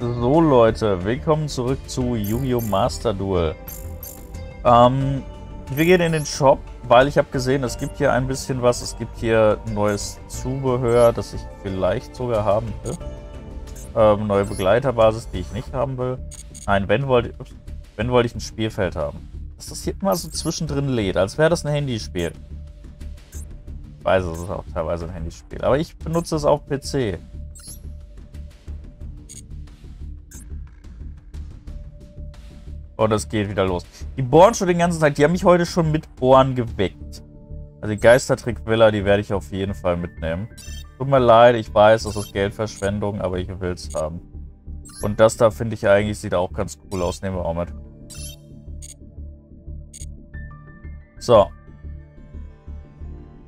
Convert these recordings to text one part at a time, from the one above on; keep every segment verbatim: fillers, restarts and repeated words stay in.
So Leute, willkommen zurück zu Yu-Gi-Oh! Master Duel. Ähm, wir gehen in den Shop, weil ich habe gesehen, es gibt hier ein bisschen was. Es gibt hier neues Zubehör, das ich vielleicht sogar haben will. Ähm, neue Begleiterbasis, die ich nicht haben will. Nein, wenn wollte wenn wollte ich ein Spielfeld haben. Dass das hier immer so zwischendrin lädt, als wäre das ein Handyspiel. Ich weiß, es ist auch teilweise ein Handyspiel, aber ich benutze es auf P C. Und es geht wieder los. Die bohren schon den ganzen Tag. Die haben mich heute schon mit Bohren geweckt. Also die Geistertrick-Villa, die werde ich auf jeden Fall mitnehmen. Tut mir leid, ich weiß, das ist Geldverschwendung, aber ich will es haben. Und das da finde ich eigentlich, sieht auch ganz cool aus. Nehmen wir auch mit. So.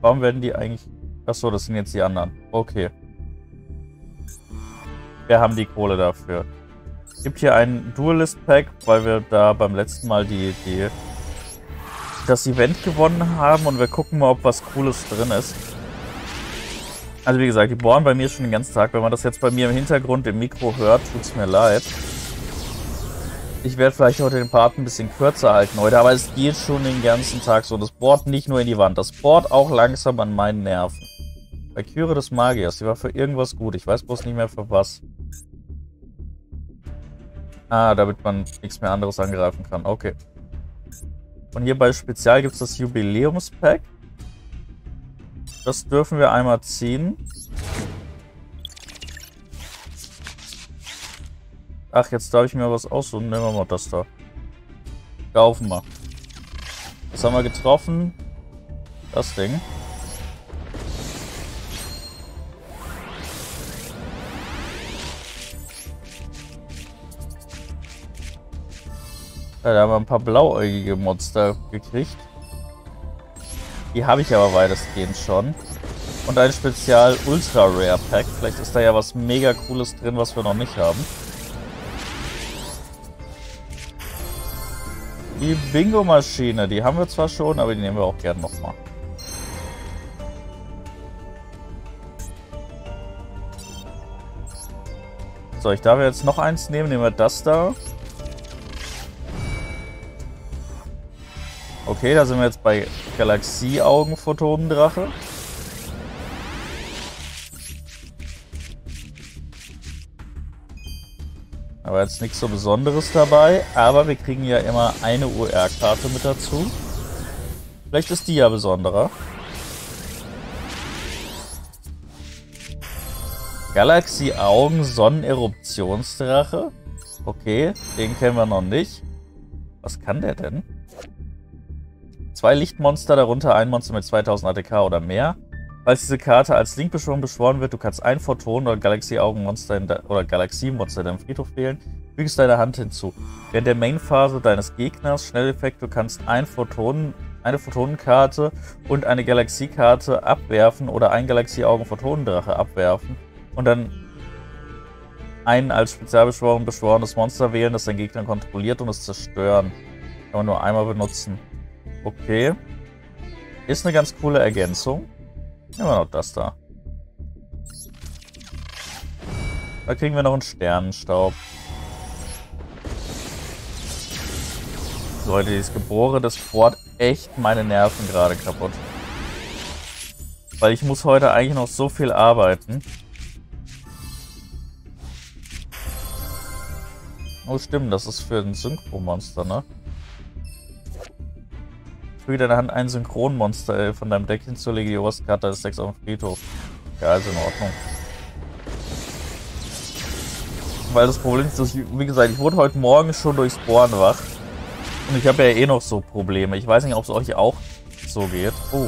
Warum werden die eigentlich... Achso, das sind jetzt die anderen. Okay. Wir haben die Kohle dafür. Es gibt hier ein Duelist-Pack, weil wir da beim letzten Mal die, die, das Event gewonnen haben und wir gucken mal, ob was Cooles drin ist. Also wie gesagt, die bohren bei mir schon den ganzen Tag. Wenn man das jetzt bei mir im Hintergrund im Mikro hört, tut es mir leid. Ich werde vielleicht heute den Part ein bisschen kürzer halten heute, aber es geht schon den ganzen Tag so. Das bohrt nicht nur in die Wand, das bohrt auch langsam an meinen Nerven. Bei Kyure des Magiers, die war für irgendwas gut, ich weiß bloß nicht mehr für was. Ah, damit man nichts mehr anderes angreifen kann. Okay. Und hier bei Spezial gibt es das Jubiläumspack. Das dürfen wir einmal ziehen. Ach, jetzt darf ich mir was aussuchen. Nehmen wir mal das da. Kaufen wir. Was haben wir getroffen? Das Ding. Da haben wir ein paar blauäugige Monster gekriegt. Die habe ich aber weitestgehend schon. Und ein Spezial Ultra Rare Pack. Vielleicht ist da ja was mega Cooles drin, was wir noch nicht haben. Die Bingo-Maschine, die haben wir zwar schon, aber die nehmen wir auch gerne nochmal. So, ich darf jetzt noch eins nehmen. Nehmen wir das da. Okay, da sind wir jetzt bei Galaxie-Augen-Photonendrache. Aber jetzt nichts so Besonderes dabei. Aber wir kriegen ja immer eine U R-Karte mit dazu. Vielleicht ist die ja besonderer. Galaxie-Augen-Sonneneruptionsdrache. Okay, den kennen wir noch nicht. Was kann der denn? Zwei Lichtmonster, darunter ein Monster mit zweitausend A T K oder mehr. Falls diese Karte als Linkbeschwörung beschworen wird, du kannst ein Photon- oder Galaxie-Augenmonster oder Galaxie-Monster in deinem Friedhof wählen, fügst deine Hand hinzu. Während der Main-Phase deines Gegners, Schnelleffekt, du kannst ein Photon, eine Photonenkarte und eine Galaxie-Karte abwerfen oder ein Galaxie-Augen-Photonendrache abwerfen und dann einen als Spezialbeschworen beschworenes Monster wählen, das dein Gegner kontrolliert und es zerstören. Kann man nur einmal benutzen. Okay. Ist eine ganz coole Ergänzung. Nehmen wir noch das da. Da kriegen wir noch einen Sternenstaub. Leute, dieses Gebohre, das bohrt echt meine Nerven gerade kaputt. Weil ich muss heute eigentlich noch so viel arbeiten. Oh stimmt, das ist für ein Synchro-Monster, ne? Füge deine Hand ein Synchronmonster von deinem Deck hinzu, lege die oberste Karte des Decks auf den Friedhof. Ja, ist in Ordnung. Weil das Problem ist, dass ich, wie gesagt, ich wurde heute Morgen schon durchs Bohren wach. Und ich habe ja eh noch so Probleme. Ich weiß nicht, ob es euch auch so geht. Oh.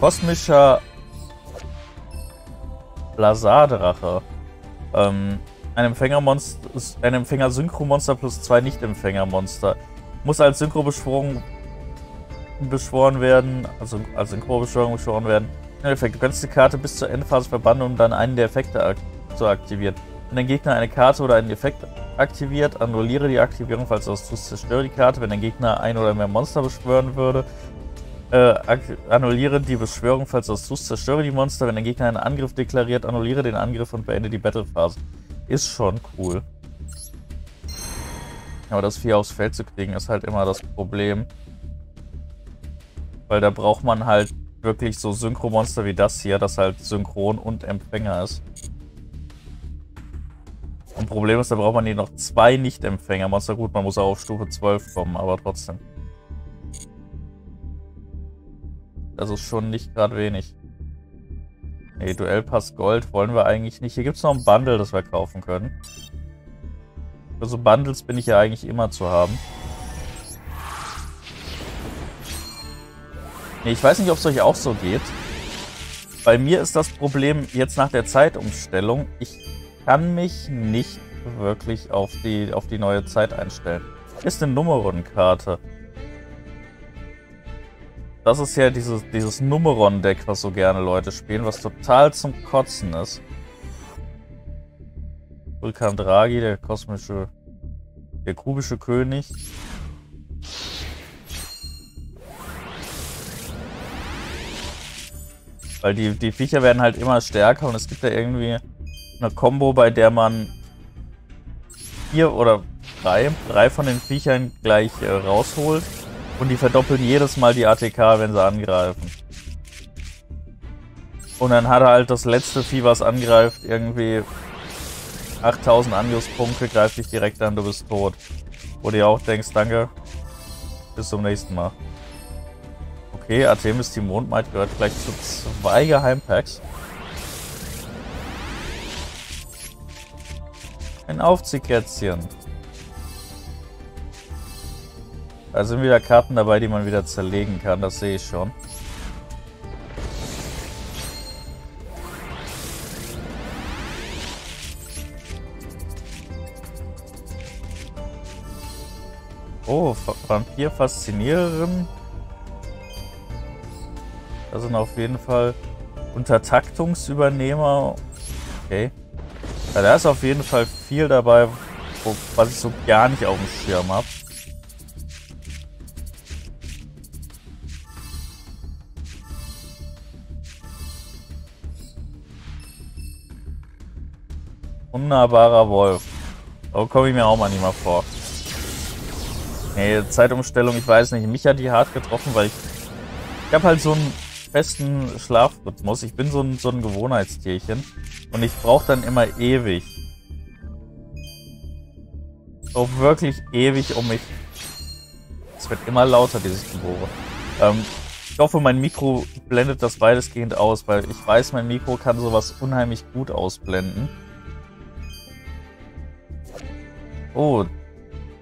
Kosmischer Blasardrache. Ähm, ein Empfängermonster, ein Empfänger-Synchro-Monster plus zwei Nicht-Empfänger-Monster. Muss als Synchro-Beschwörung beschworen werden, also als Synchro-Beschwörung beschworen werden. Im Endeffekt, du kannst die Karte bis zur Endphase verbannen, um dann einen der Effekte ak zu aktivieren. Wenn dein Gegner eine Karte oder einen Effekt aktiviert, annulliere die Aktivierung, falls du das tust, zerstöre die Karte. Wenn dein Gegner ein oder mehr Monster beschwören würde, äh, annulliere die Beschwörung, falls du das tust, zerstöre die Monster. Wenn dein Gegner einen Angriff deklariert, annulliere den Angriff und beende die Battle-Phase. Ist schon cool. Aber das Vieh aufs Feld zu kriegen ist halt immer das Problem. Weil da braucht man halt wirklich so Synchro-Monster wie das hier, das halt Synchron und Empfänger ist. Und Problem ist, da braucht man hier noch zwei Nicht-Empfänger-Monster. Gut, man muss auch auf Stufe zwölf kommen, aber trotzdem. Das ist schon nicht gerade wenig. Ne, Duellpass Gold wollen wir eigentlich nicht. Hier gibt es noch ein Bundle, das wir kaufen können. Für so Bundles bin ich ja eigentlich immer zu haben. Ne, ich weiß nicht, ob es euch auch so geht. Bei mir ist das Problem jetzt nach der Zeitumstellung, ich kann mich nicht wirklich auf die, auf die neue Zeit einstellen. Ist eine Numeronkarte. Das ist ja dieses, dieses Numeron-Deck, was so gerne Leute spielen, was total zum Kotzen ist. Vulkan Draghi, der kosmische, der kubische König. Weil die, die Viecher werden halt immer stärker und es gibt da irgendwie eine Combo, bei der man vier oder drei, drei von den Viechern gleich äh, rausholt. Und die verdoppeln jedes Mal die A T K, wenn sie angreifen. Und dann hat er halt das letzte Vieh, was angreift, irgendwie achttausend Angriffspunkte, greift dich direkt an, du bist tot. Wo du auch denkst, danke, bis zum nächsten Mal. Okay, Artemis, die Mondmaid gehört gleich zu zwei Geheimpacks. Ein Aufziehkätzchen. Da sind wieder Karten dabei, die man wieder zerlegen kann, das sehe ich schon. Oh, Vampir-Fasziniererin. Da sind auf jeden Fall Untertaktungsübernehmer. Okay. Ja, da ist auf jeden Fall viel dabei, wo, was ich so gar nicht auf dem Schirm habe. Wunderbarer Wolf. So komme ich mir auch mal nicht mal vor. Nee, Zeitumstellung, ich weiß nicht. Mich hat die hart getroffen, weil ich... Ich habe halt so einen festen Schlafrhythmus. Ich bin so ein, so ein Gewohnheitstierchen. Und ich brauche dann immer ewig. So wirklich ewig, um mich... Es wird immer lauter, dieses Gebore. Ähm, ich hoffe, mein Mikro blendet das weitestgehend aus, weil ich weiß, mein Mikro kann sowas unheimlich gut ausblenden. Oh,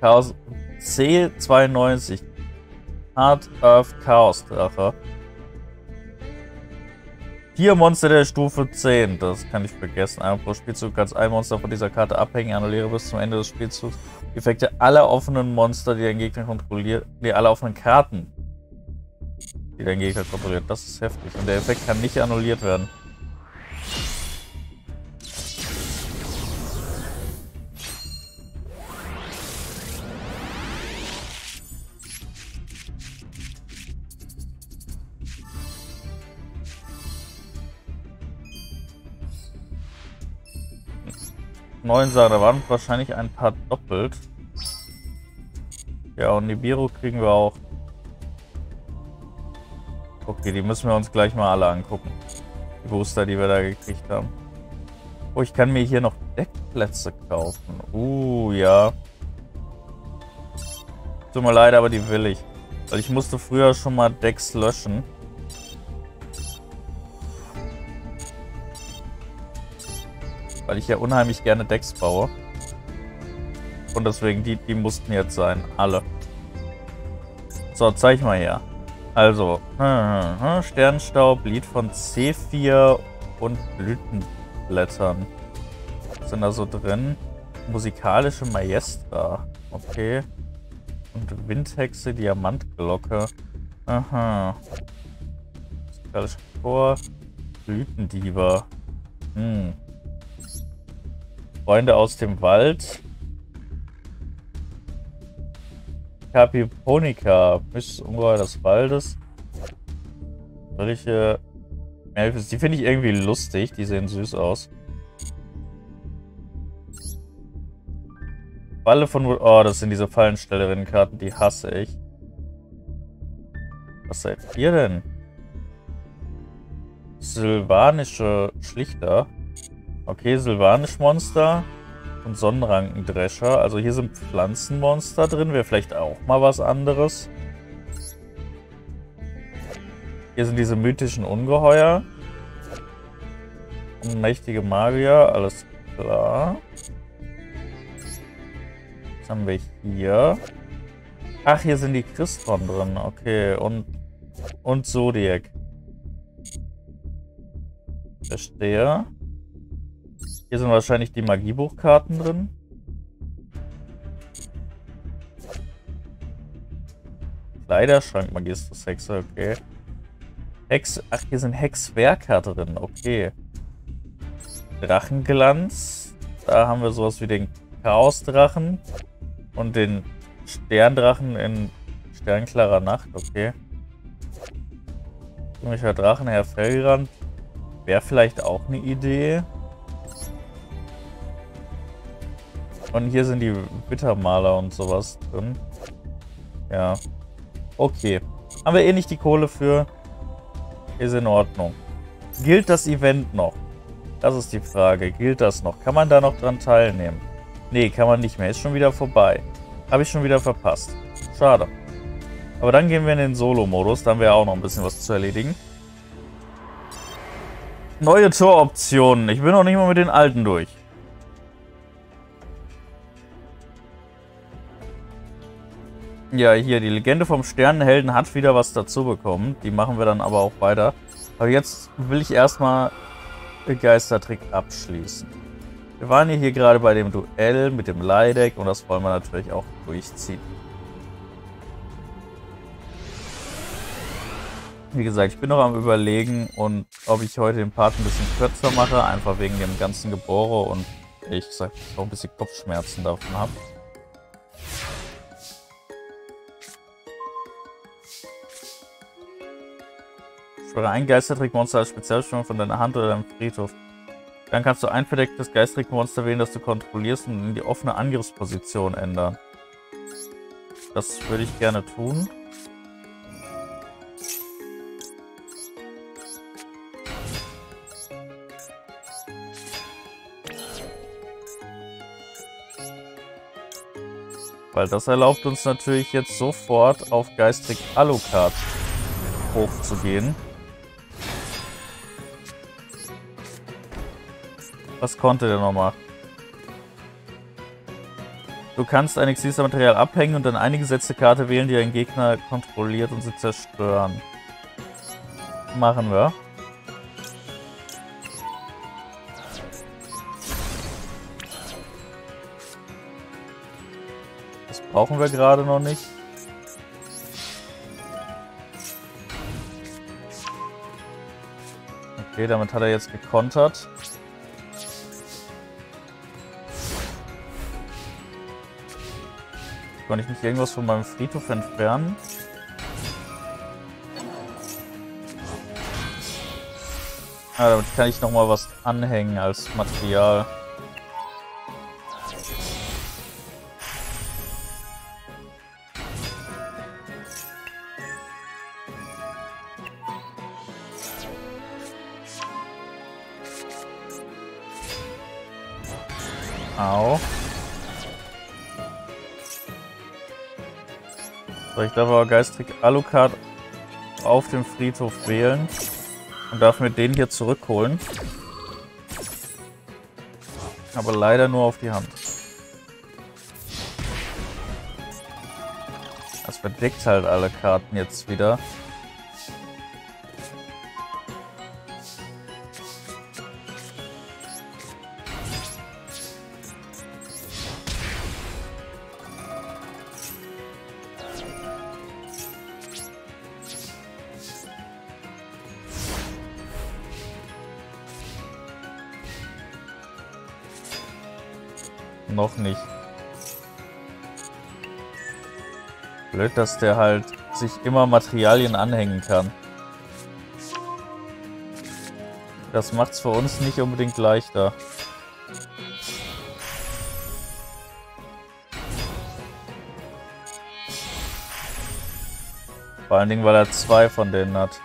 Chaos C zweiundneunzig, Heart of Chaos Drache. Vier Monster der Stufe zehn, das kann ich vergessen. Einmal pro Spielzug kannst ein Monster von dieser Karte abhängen, annulliere bis zum Ende des Spielzugs Effekte aller offenen Monster, die dein Gegner kontrolliert, die alle offenen Karten, die dein Gegner kontrolliert. Das ist heftig und der Effekt kann nicht annulliert werden. Neun Sachen, da waren wahrscheinlich ein paar doppelt. Ja, und Nibiru kriegen wir auch. Okay, die müssen wir uns gleich mal alle angucken. Die Booster, die wir da gekriegt haben. Oh, ich kann mir hier noch Deckplätze kaufen. Uh, ja. Tut mir leid, aber die will ich. Weil ich musste früher schon mal Decks löschen. Weil ich ja unheimlich gerne Decks baue. Und deswegen, die, die mussten jetzt sein. Alle. So, zeig mal her. Also, hm, hm, Sternenstaub, Lied von C vier und Blütenblättern. Was sind da so drin? Musikalische Maestra. Okay. Und Windhexe, Diamantglocke. Aha. Musikalische Chor. Blütendieber. Hm. Freunde aus dem Wald. Kapiponika. Mystisches Ungeheuer des Waldes. Solche Elfes. Die finde ich irgendwie lustig. Die sehen süß aus. Falle von... Oh, das sind diese Fallenstellerinnenkarten, die hasse ich. Was seid ihr denn? Sylvanische Schlichter. Okay, Sylvanisch Monster und Sonnenrankendrescher. Also hier sind Pflanzenmonster drin. Wäre vielleicht auch mal was anderes. Hier sind diese mythischen Ungeheuer. Und mächtige Magier. Alles klar. Was haben wir hier? Ach, hier sind die Christron drin. Okay, und, und Zodiac. Verstehe. Hier sind wahrscheinlich die Magiebuchkarten drin. Kleiderschrank Magistris Hexe, okay. Hex, ach, hier sind Hexwerker drin, okay. Drachenglanz. Da haben wir sowas wie den Chaosdrachen und den Sterndrachen in sternklarer Nacht, okay. Komischer Drachenherr Fellrand. Wäre vielleicht auch eine Idee. Und hier sind die Wittermaler und sowas drin. Ja. Okay. Haben wir eh nicht die Kohle für. Ist in Ordnung. Gilt das Event noch? Das ist die Frage. Gilt das noch? Kann man da noch dran teilnehmen? Nee, kann man nicht mehr. Ist schon wieder vorbei. Habe ich schon wieder verpasst. Schade. Aber dann gehen wir in den Solo-Modus. Da haben wir auch noch ein bisschen was zu erledigen. Neue Toroptionen. Ich bin noch nicht mal mit den alten durch. Ja, hier, die Legende vom Sternenhelden hat wieder was dazu bekommen. Die machen wir dann aber auch weiter. Aber jetzt will ich erstmal den Geistertrick abschließen. Wir waren ja hier gerade bei dem Duell mit dem Leideck und das wollen wir natürlich auch durchziehen. Wie gesagt, ich bin noch am Überlegen, und ob ich heute den Part ein bisschen kürzer mache, einfach wegen dem ganzen Gebohre und ich sag auch ein bisschen Kopfschmerzen davon habe. Schwöre ein Geistertrickmonster als Spezialstellung von deiner Hand oder deinem Friedhof. Dann kannst du ein verdecktes Geistertrickmonster wählen, das du kontrollierst, und in die offene Angriffsposition ändern. Das würde ich gerne tun. Weil das erlaubt uns natürlich jetzt sofort auf Geistertrick-Alucard hochzugehen. Was konnte der nochmal? Du kannst ein Exilsmaterial abhängen und dann eine gesetzte Karte wählen, die dein Gegner kontrolliert, und sie zerstören. Machen wir. Brauchen wir gerade noch nicht. Okay, damit hat er jetzt gekontert. Kann ich nicht irgendwas von meinem Friedhof entfernen? Ah, damit kann ich nochmal was anhängen als Material. Ich darf aber Geistertrick-Alucard auf dem Friedhof wählen und darf mir den hier zurückholen. Aber leider nur auf die Hand. Das verdeckt halt alle Karten jetzt wieder. Noch nicht. Blöd, dass der halt sich immer Materialien anhängen kann. Das macht's für uns nicht unbedingt leichter. Vor allen Dingen, weil er zwei von denen hat.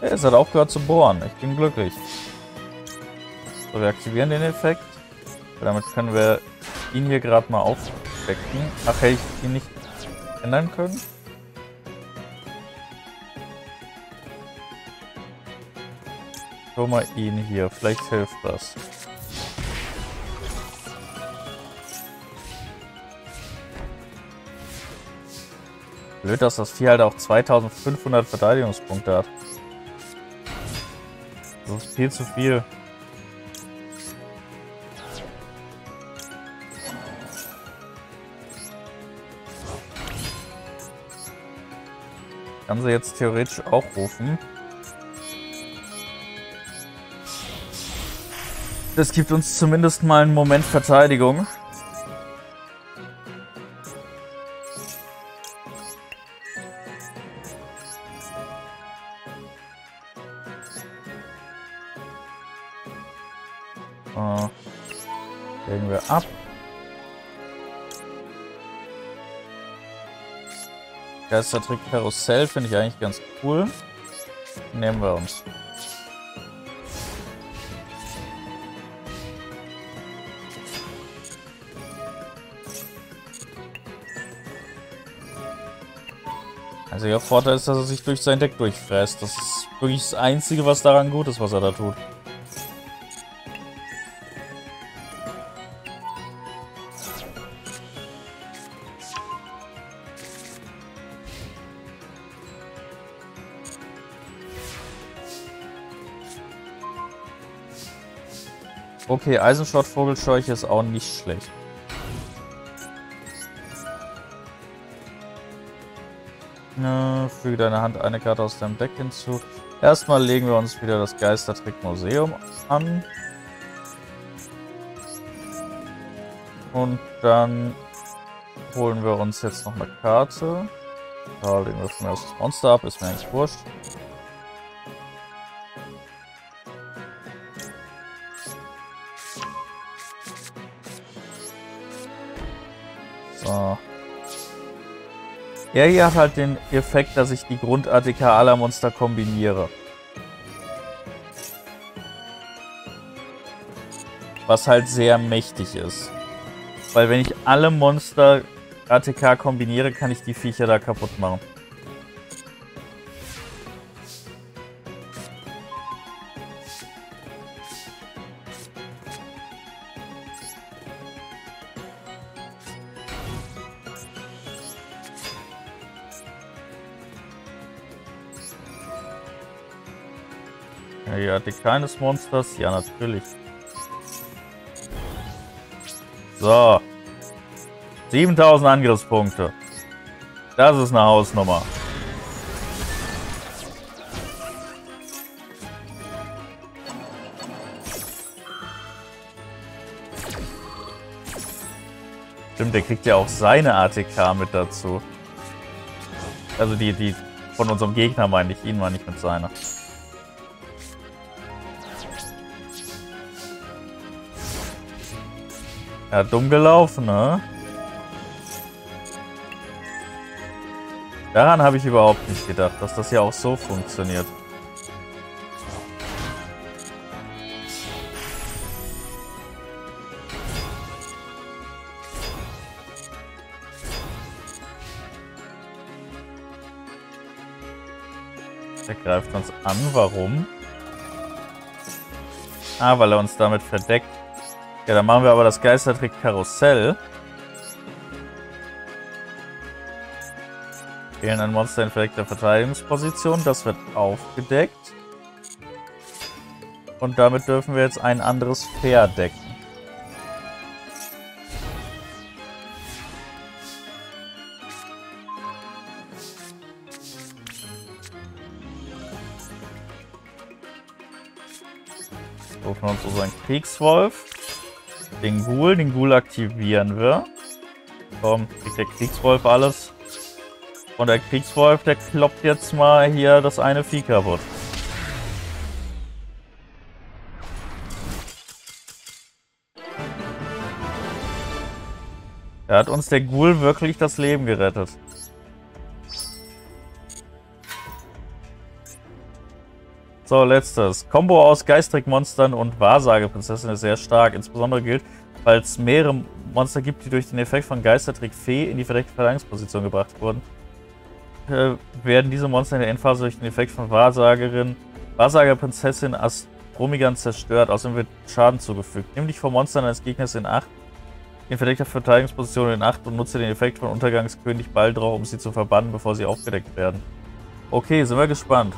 Es hat aufgehört zu bohren. Ich bin glücklich. So, wir aktivieren den Effekt. Damit können wir ihn hier gerade mal aufdecken. Ach, hätte ich ihn nicht ändern können? Schau mal ihn hier. Vielleicht hilft das. Blöd, dass das Vieh halt auch zweitausendfünfhundert Verteidigungspunkte hat. Das ist viel zu viel. Kann sie jetzt theoretisch auch rufen. Das gibt uns zumindest mal einen Moment Verteidigung. Legen wir ab. Geistertrick Karussell finde ich eigentlich ganz cool. Nehmen wir uns. Also der Vorteil ist, dass er sich durch sein Deck durchfräst. Das ist wirklich das Einzige, was daran gut ist, was er da tut. Okay, Eisenschrott-Vogelscheuche ist auch nicht schlecht. Ne, füge deine Hand eine Karte aus deinem Deck hinzu. Erstmal legen wir uns wieder das Geistertrick-Museum an. Und dann holen wir uns jetzt noch eine Karte. Da legen wir von mir aus das Monster ab, ist mir eigentlich wurscht. Er hier hat halt den Effekt, dass ich die Grund-A T K aller Monster kombiniere. Was halt sehr mächtig ist. Weil wenn ich alle Monster A T K kombiniere, kann ich die Viecher da kaputt machen. A T K eines Monsters? Ja, natürlich. So. siebentausend Angriffspunkte. Das ist eine Hausnummer. Stimmt, der kriegt ja auch seine A T K mit dazu. Also die, die von unserem Gegner meine ich, ihn meine ich mit seiner. Ja, dumm gelaufen, ne? Daran habe ich überhaupt nicht gedacht, dass das ja auch so funktioniert. Er greift uns an, warum? Ah, weil er uns damit verdeckt. Ja, dann machen wir aber das Geistertrick-Karussell. Wählen ein Monster in verdeckter Verteidigungsposition. Das wird aufgedeckt. Und damit dürfen wir jetzt ein anderes Pferd decken. Rufen wir uns unseren Kriegswolf. Den Ghoul, den Ghoul aktivieren wir. Komm, kriegt der Kriegswolf alles. Und der Kriegswolf, der kloppt jetzt mal hier das eine Vieh kaputt. Da hat uns der Ghoul wirklich das Leben gerettet. So, letztes. Combo aus Geistertrick-Monstern und Wahrsageprinzessin ist sehr stark. Insbesondere gilt, falls mehrere Monster gibt, die durch den Effekt von Geistertrick-Fee in die verdächtige Verteidigungsposition gebracht wurden, äh, werden diese Monster in der Endphase durch den Effekt von Wahrsagerin, Wahrsagerprinzessin Astromigan zerstört. Außerdem wird Schaden zugefügt. Nimm dich vor Monstern eines Gegners in Acht, in verdächtiger Verteidigungsposition in Acht und nutze den Effekt von Untergangskönig Baldrau, um sie zu verbannen, bevor sie aufgedeckt werden. Okay, sind wir gespannt.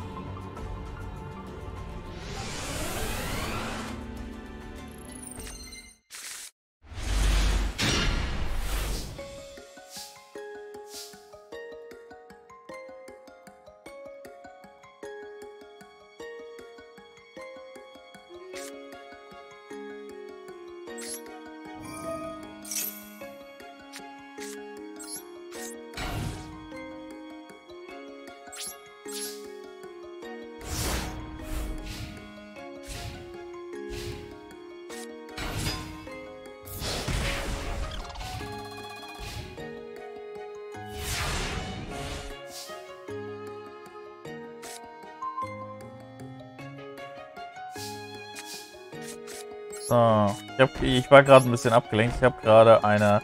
So, ich, hab, ich war gerade ein bisschen abgelenkt. Ich habe gerade eine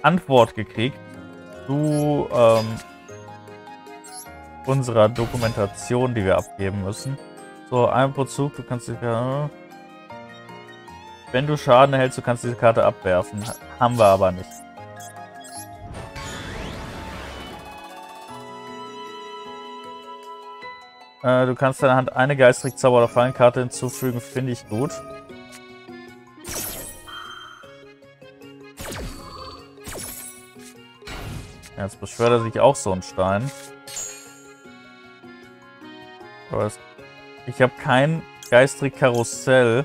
Antwort gekriegt zu ähm, unserer Dokumentation, die wir abgeben müssen. So, ein Bezug, du kannst die Karte... Wenn du Schaden erhältst, du kannst diese Karte abwerfen. Haben wir aber nicht. Äh, du kannst deiner Hand eine Geistertrick Zauber- oder Fallenkarte hinzufügen, finde ich gut. Jetzt beschwört er sich auch so einen Stein. Aber ich habe kein Geistertrick-Karussell.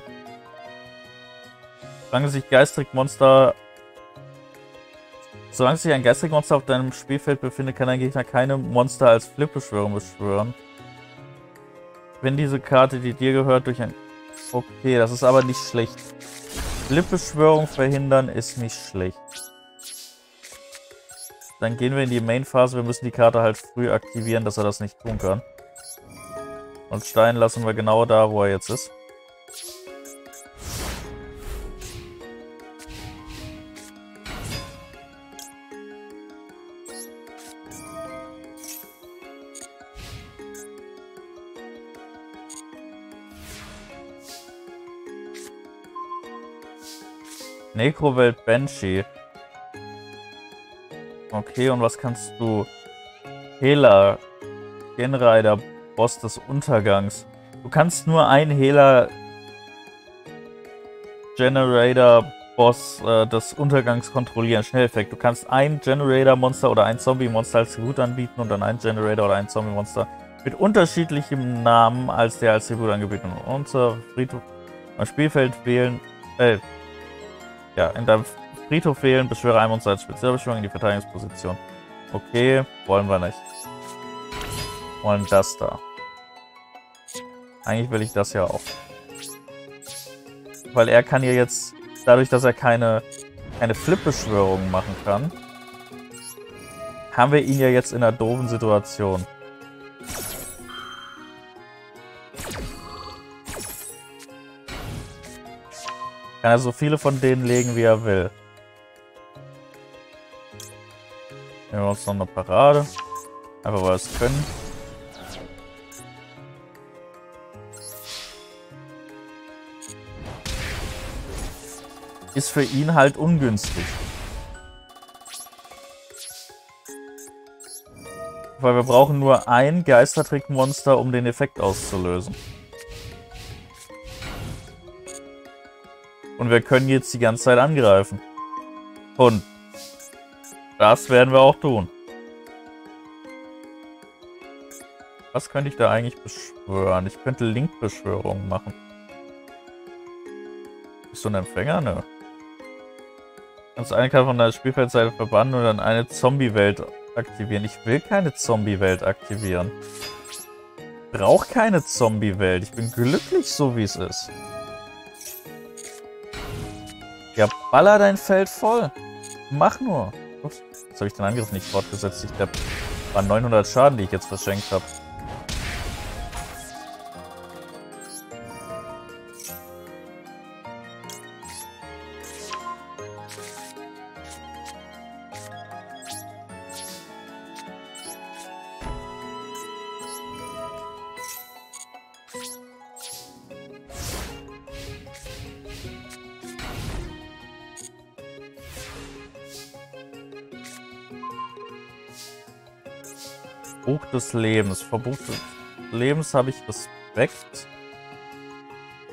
Solange sich Geistertrick-Monster. Solange sich ein Geistertrick-Monster auf deinem Spielfeld befindet, kann ein Gegner keine Monster als Flip-Beschwörung beschwören. Wenn diese Karte, die dir gehört, durch ein. Okay, das ist aber nicht schlecht. Flip-Beschwörung verhindern ist nicht schlecht. Dann gehen wir in die Main-Phase. Wir müssen die Karte halt früh aktivieren, dass er das nicht tun kann. Und Stein lassen wir genau da, wo er jetzt ist. Necrowelt Banshee. Okay, und was kannst du? Healer, Generator, Boss des Untergangs. Du kannst nur einen Healer, Generator, Boss äh, des Untergangs kontrollieren. Schnelleffekt. Du kannst ein Generator-Monster oder ein Zombie-Monster als Tribut anbieten und dann ein Generator oder ein Zombie-Monster mit unterschiedlichem Namen als der als Tribut angebieten. Und zur Friedhof am Spielfeld wählen. Äh, ja, in deinem Friedhof wählen, beschwöre ein Monster als Spezialbeschwörung in die Verteidigungsposition. Okay, wollen wir nicht. Wollen das da. Eigentlich will ich das ja auch. Weil er kann ja jetzt, dadurch, dass er keine, keine Flip-Beschwörung machen kann, haben wir ihn ja jetzt in einer doofen Situation. Kann er so viele von denen legen, wie er will. Nehmen wir uns noch eine Parade. Einfach weil wir es können. Ist für ihn halt ungünstig. Weil wir brauchen nur ein Geistertrick-Monster, um den Effekt auszulösen. Und wir können jetzt die ganze Zeit angreifen. Und das werden wir auch tun. Was könnte ich da eigentlich beschwören? Ich könnte Link-Beschwörungen machen. Bist du ein Empfänger? Nö. Kannst eine Karte von deiner Spielfeldseite verbannen und dann eine Zombie-Welt, aktivieren. Ich will keine Zombie-Welt aktivieren. Ich brauche keine Zombie-Welt. Ich bin glücklich, so wie es ist. Ja, baller dein Feld voll. Mach nur. Ups, jetzt habe ich den Angriff nicht fortgesetzt. Ich glaube, das waren neunhundert Schaden, die ich jetzt verschenkt habe. Buch des Lebens. Vor Buch des Lebens habe ich Respekt,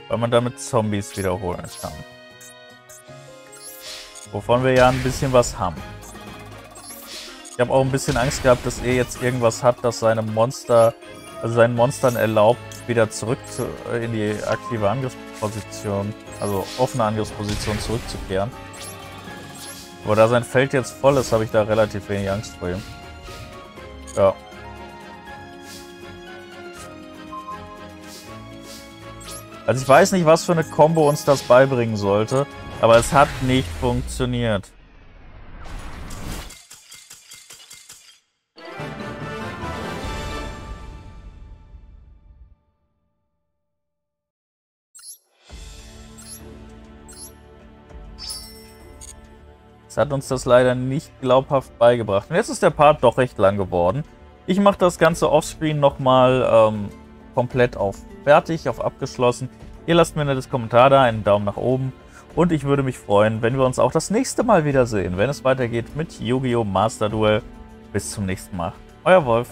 weil man damit Zombies wiederholen kann. Wovon wir ja ein bisschen was haben. Ich habe auch ein bisschen Angst gehabt, dass er jetzt irgendwas hat, das seine Monster, also seinen Monstern erlaubt, wieder zurück zu, in die aktive Angriffsposition, also offene Angriffsposition zurückzukehren. Aber da sein Feld jetzt voll ist, habe ich da relativ wenig Angst vor ihm. Ja. Also ich weiß nicht, was für eine Combo uns das beibringen sollte, aber es hat nicht funktioniert. Es hat uns das leider nicht glaubhaft beigebracht. Und jetzt ist der Part doch recht lang geworden. Ich mache das Ganze offscreen nochmal ähm, komplett auf fertig, auf abgeschlossen. Ihr lasst mir das Kommentar da, einen Daumen nach oben. Und ich würde mich freuen, wenn wir uns auch das nächste Mal wiedersehen, wenn es weitergeht mit Yu-Gi-Oh! Master Duel. Bis zum nächsten Mal. Euer Wolf.